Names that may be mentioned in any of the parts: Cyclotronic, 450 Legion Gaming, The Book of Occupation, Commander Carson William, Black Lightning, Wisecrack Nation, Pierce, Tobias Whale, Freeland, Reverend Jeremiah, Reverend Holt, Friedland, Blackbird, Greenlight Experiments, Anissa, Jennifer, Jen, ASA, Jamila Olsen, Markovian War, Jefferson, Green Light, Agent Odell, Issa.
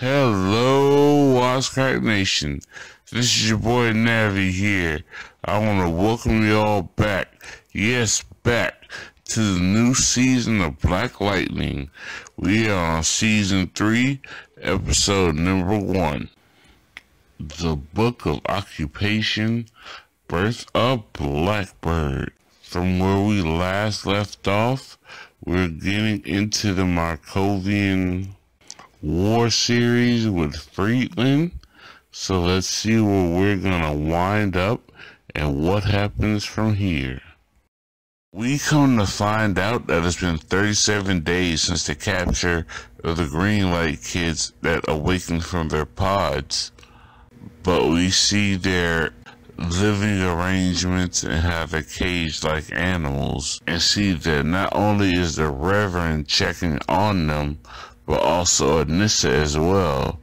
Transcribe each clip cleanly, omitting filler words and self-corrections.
Hello, Wisecrack Nation. This is your boy Navi here. I want to welcome you all back. Yes, back to the new season of Black Lightning. We are on Season 3, Episode Number 1. The Book of Occupation, Birth of Blackbird. From where we last left off, we're getting into the Markovian War series with Friedland. So let's see where we're gonna wind up and what happens from here. We come to find out that it's been 37 days since the capture of the Green Light kids that awakened from their pods, but we see their living arrangements and how they're caged like animals, and see that not only is the Reverend checking on them, but also Issa as well.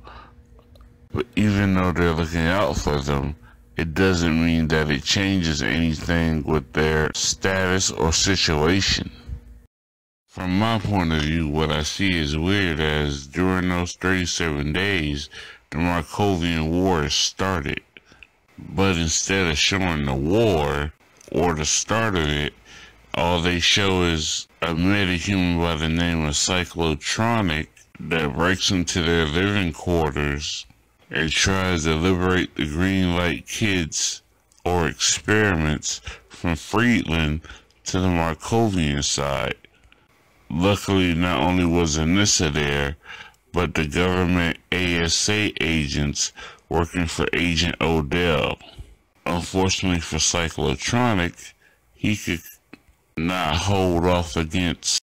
But even though they're looking out for them, it doesn't mean that it changes anything with their status or situation. From my point of view, what I see is weird as during those 37 days, the Markovian War started. But instead of showing the war or the start of it, all they show is a metahuman by the name of Cyclotronic that breaks into their living quarters and tries to liberate the Green Light kids or experiments from Friedland to the Markovian side. Luckily, not only was Issa there, but the government ASA agents working for Agent Odell. Unfortunately for Cyclotronic, he could not hold off against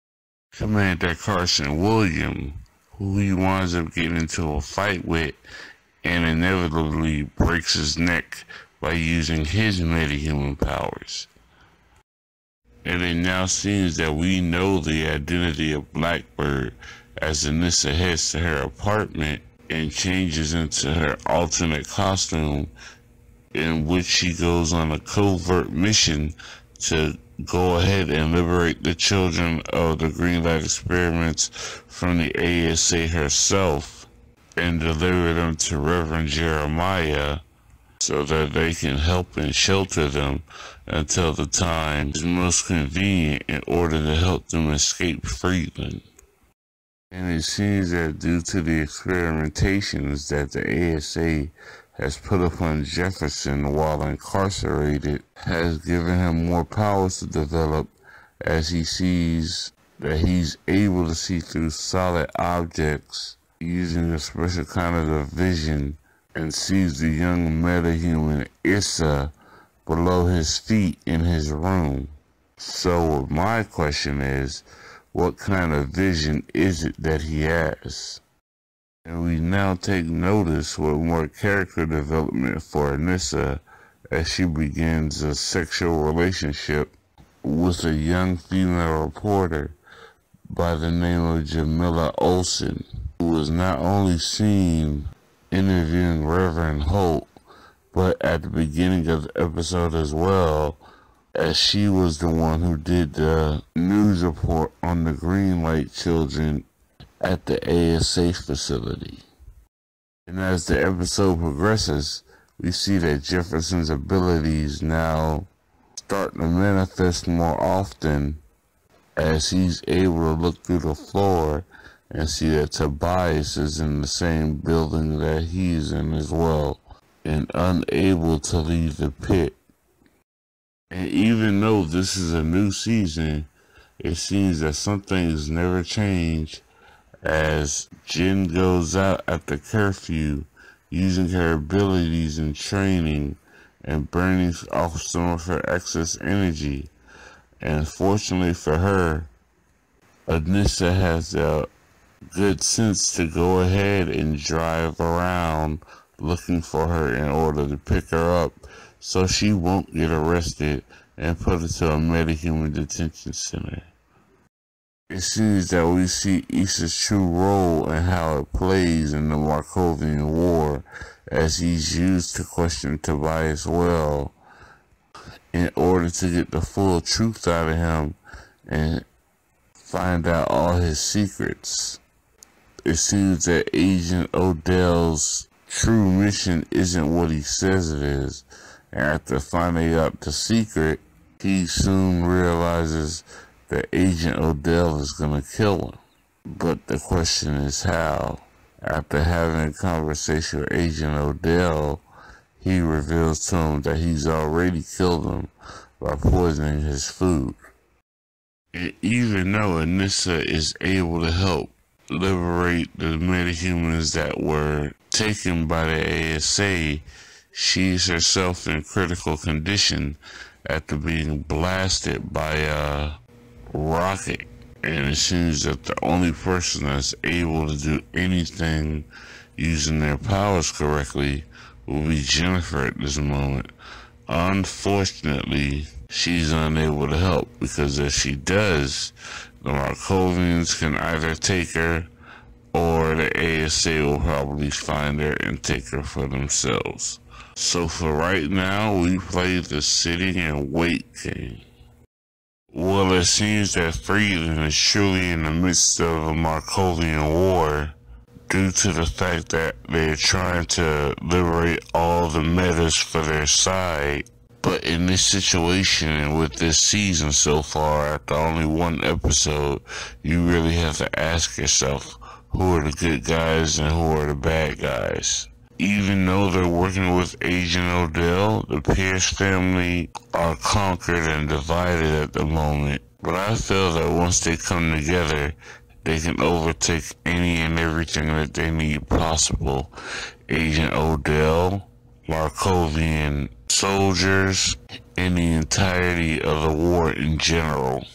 Commander Carson William, who he winds up getting into a fight with and inevitably breaks his neck by using his metahuman powers. And it now seems that we know the identity of Blackbird, as Issa heads to her apartment and changes into her alternate costume, in which she goes on a covert mission to go ahead and liberate the children of the Greenlight Experiments from the ASA herself and deliver them to Reverend Jeremiah so that they can help and shelter them until the time is most convenient in order to help them escape Freeland. And it seems that due to the experimentations that the ASA has put upon Jefferson while incarcerated, has given him more powers to develop, as he sees that he's able to see through solid objects using a special kind of vision, and sees the young metahuman Issa below his feet in his room. So my question is, what kind of vision is it that he has? And we now take notice with more character development for Issa as she begins a sexual relationship with a young female reporter by the name of Jamila Olsen, who was not only seen interviewing Reverend Holt, but at the beginning of the episode as well, as she was the one who did the news report on the Greenlight children at the ASA facility. And as the episode progresses, we see that Jefferson's abilities now start to manifest more often, as he's able to look through the floor and see that Tobias is in the same building that he's in as well, and unable to leave the pit. And even though this is a new season, it seems that some things never change, as Jen goes out after curfew using her abilities and training and burning off some of her excess energy. And fortunately for her, Issa has the good sense to go ahead and drive around looking for her in order to pick her up so she won't get arrested and put into a metahuman detention center. It seems that we see Issa's true role and how it plays in the Markovian War, as he's used to question Tobias well in order to get the full truth out of him and find out all his secrets. it seems that Agent Odell's true mission isn't what he says it is. After finding out the secret, he soon realizes that Agent Odell is going to kill him. But the question is how. After having a conversation with Agent Odell, he reveals to him that he's already killed him by poisoning his food. And even though Anissa is able to help liberate the metahumans that were taken by the ASA, she is herself in critical condition after being blasted by a rocket. And it seems that the only person that's able to do anything using their powers correctly will be Jennifer at this moment. Unfortunately, she's unable to help, because if she does, the Markovians can either take her, or the ASA will probably find her and take her for themselves. So for right now, we play the sitting and wait game. Well, it seems that Freeland is surely in the midst of a Markovian War, due to the fact that they're trying to liberate all the metas for their side. But in this situation and with this season so far, after only one episode, you really have to ask yourself, who are the good guys and who are the bad guys? Even though they're working with Agent Odell, the Pierce family are conquered and divided at the moment. But I feel that once they come together, they can overtake any and everything that they need possible. Agent Odell, Markovian soldiers, and the entirety of the war in general.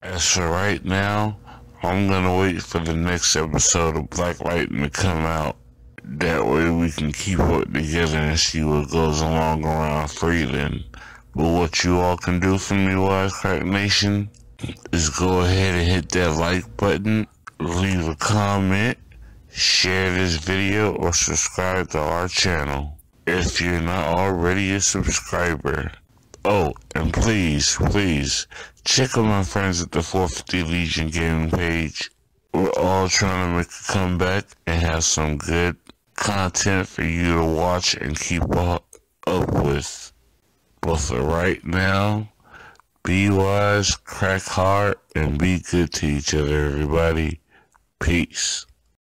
As for right now, I'm gonna wait for the next episode of Black Lightning to come out. That way we can keep it together and see what goes along around Freeland. But what you all can do for me, Wisecrack Nation, is go ahead and hit that like button, leave a comment, share this video, or subscribe to our channel if you're not already a subscriber. Oh, and please, check out my friends at the 450 Legion Gaming page. We're all trying to make a comeback and have some good content for you to watch and keep up with. But for right now, be wise, crack hard, and be good to each other, everybody. Peace.